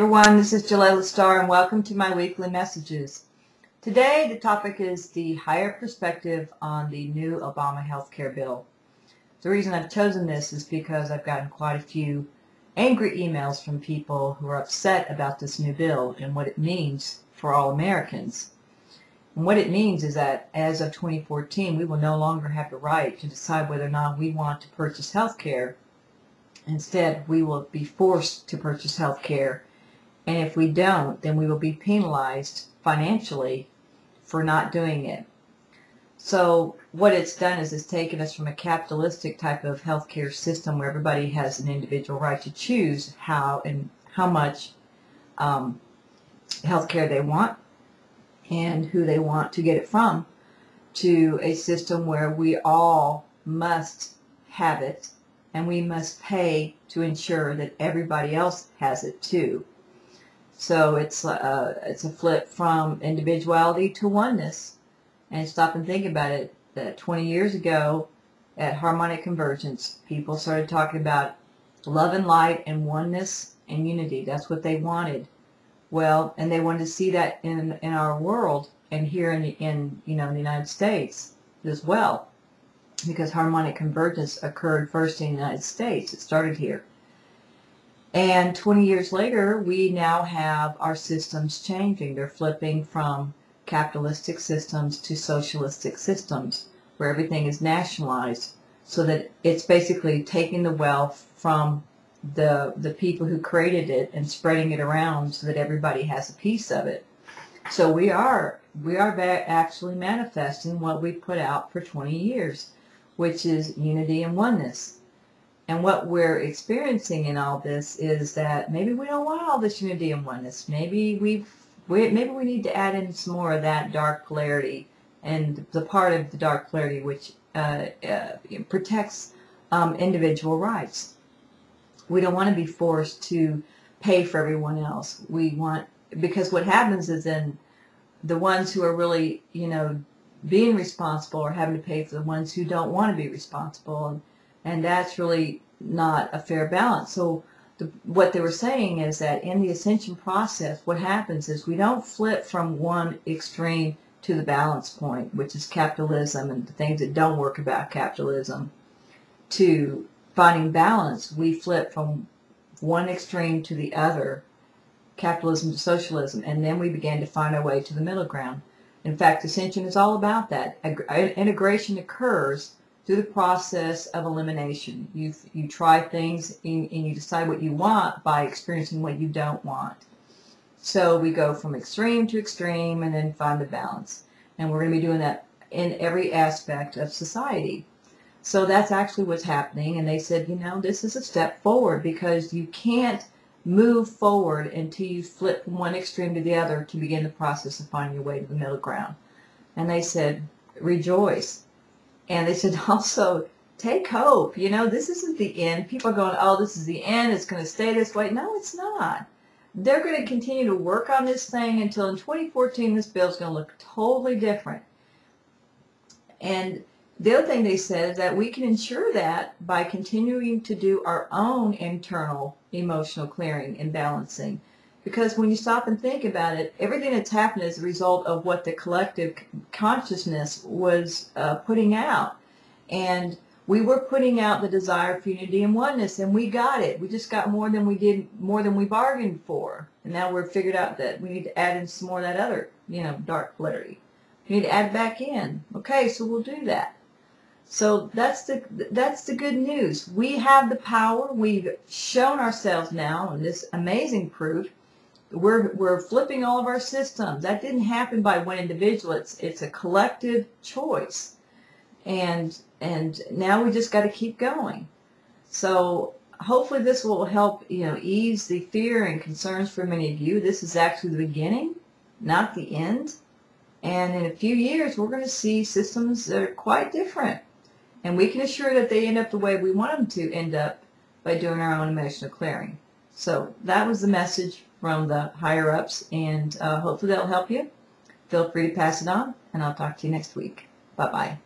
everyone, this is Jelaila Starr and welcome to my weekly messages. Today the topic is the higher perspective on the new Obama health care bill. The reason I've chosen this is because I've gotten quite a few angry emails from people who are upset about this new bill and what it means for all Americans. And what it means is that as of 2014 we will no longer have the right to decide whether or not we want to purchase health care. Instead, we will be forced to purchase health care, and if we don't, then we will be penalized financially for not doing it. So what it's done is it's taken us from a capitalistic type of health care system where everybody has an individual right to choose how and how much health care they want and who they want to get it from, to a system where we all must have it. And we must pay to ensure that everybody else has it too. So it's a flip from individuality to oneness. And stop and think about it. 20 years ago at Harmonic Convergence, people started talking about love and light and oneness and unity. That's what they wanted. Well, and they wanted to see that in our world and here in the United States as well. Because harmonic convergence occurred first in the United States. It started here. And 20 years later, we now have our systems changing. They're flipping from capitalistic systems to socialistic systems, where everything is nationalized, so that it's basically taking the wealth from the people who created it and spreading it around so that everybody has a piece of it. So we are actually manifesting what we put out for 20 years. Which is unity and oneness. And what we're experiencing in all this is that maybe we don't want all this unity and oneness. Maybe we need to add in some more of that dark polarity, and the part of the dark polarity which protects individual rights. We don't want to be forced to pay for everyone else. We want, because what happens is then the ones who are really, being responsible or having to pay for the ones who don't want to be responsible, and that's really not a fair balance. So what they were saying is that in the ascension process, what happens is we don't flip from one extreme to the balance point, which is capitalism and the things that don't work about capitalism, to finding balance. We flip from one extreme to the other, capitalism to socialism, and then we began to find our way to the middle ground. In fact, ascension is all about that. Integration occurs through the process of elimination. You try things and you decide what you want by experiencing what you don't want. So we go from extreme to extreme and then find the balance. And we're going to be doing that in every aspect of society. So that's actually what's happening. And they said, this is a step forward, because you can't move forward until you flip from one extreme to the other to begin the process of finding your way to the middle ground. And they said, rejoice. And they said, also, take hope. This isn't the end. People are going, oh, this is the end. It's going to stay this way. No, it's not. They're going to continue to work on this thing until in 2014 this bill is going to look totally different. And the other thing they said is that we can ensure that by continuing to do our own internal emotional clearing and balancing. Because when you stop and think about it, everything that's happened is a result of what the collective consciousness was putting out. And we were putting out the desire for unity and oneness, and we got it. We just got more than we bargained for. And now we've figured out that we need to add in some more of that other, dark polarity. We need to add back in. Okay, so we'll do that. So that's the good news. We have the power. We've shown ourselves now in this amazing proof. We're flipping all of our systems. That didn't happen by one individual. It's a collective choice. And now we just got to keep going. So hopefully this will help, ease the fear and concerns for many of you. This is actually the beginning, not the end. And in a few years we're going to see systems that are quite different. And we can assure that they end up the way we want them to end up by doing our own emotional clearing. So that was the message from the higher-ups, and hopefully that will help you. Feel free to pass it on, and I'll talk to you next week. Bye-bye.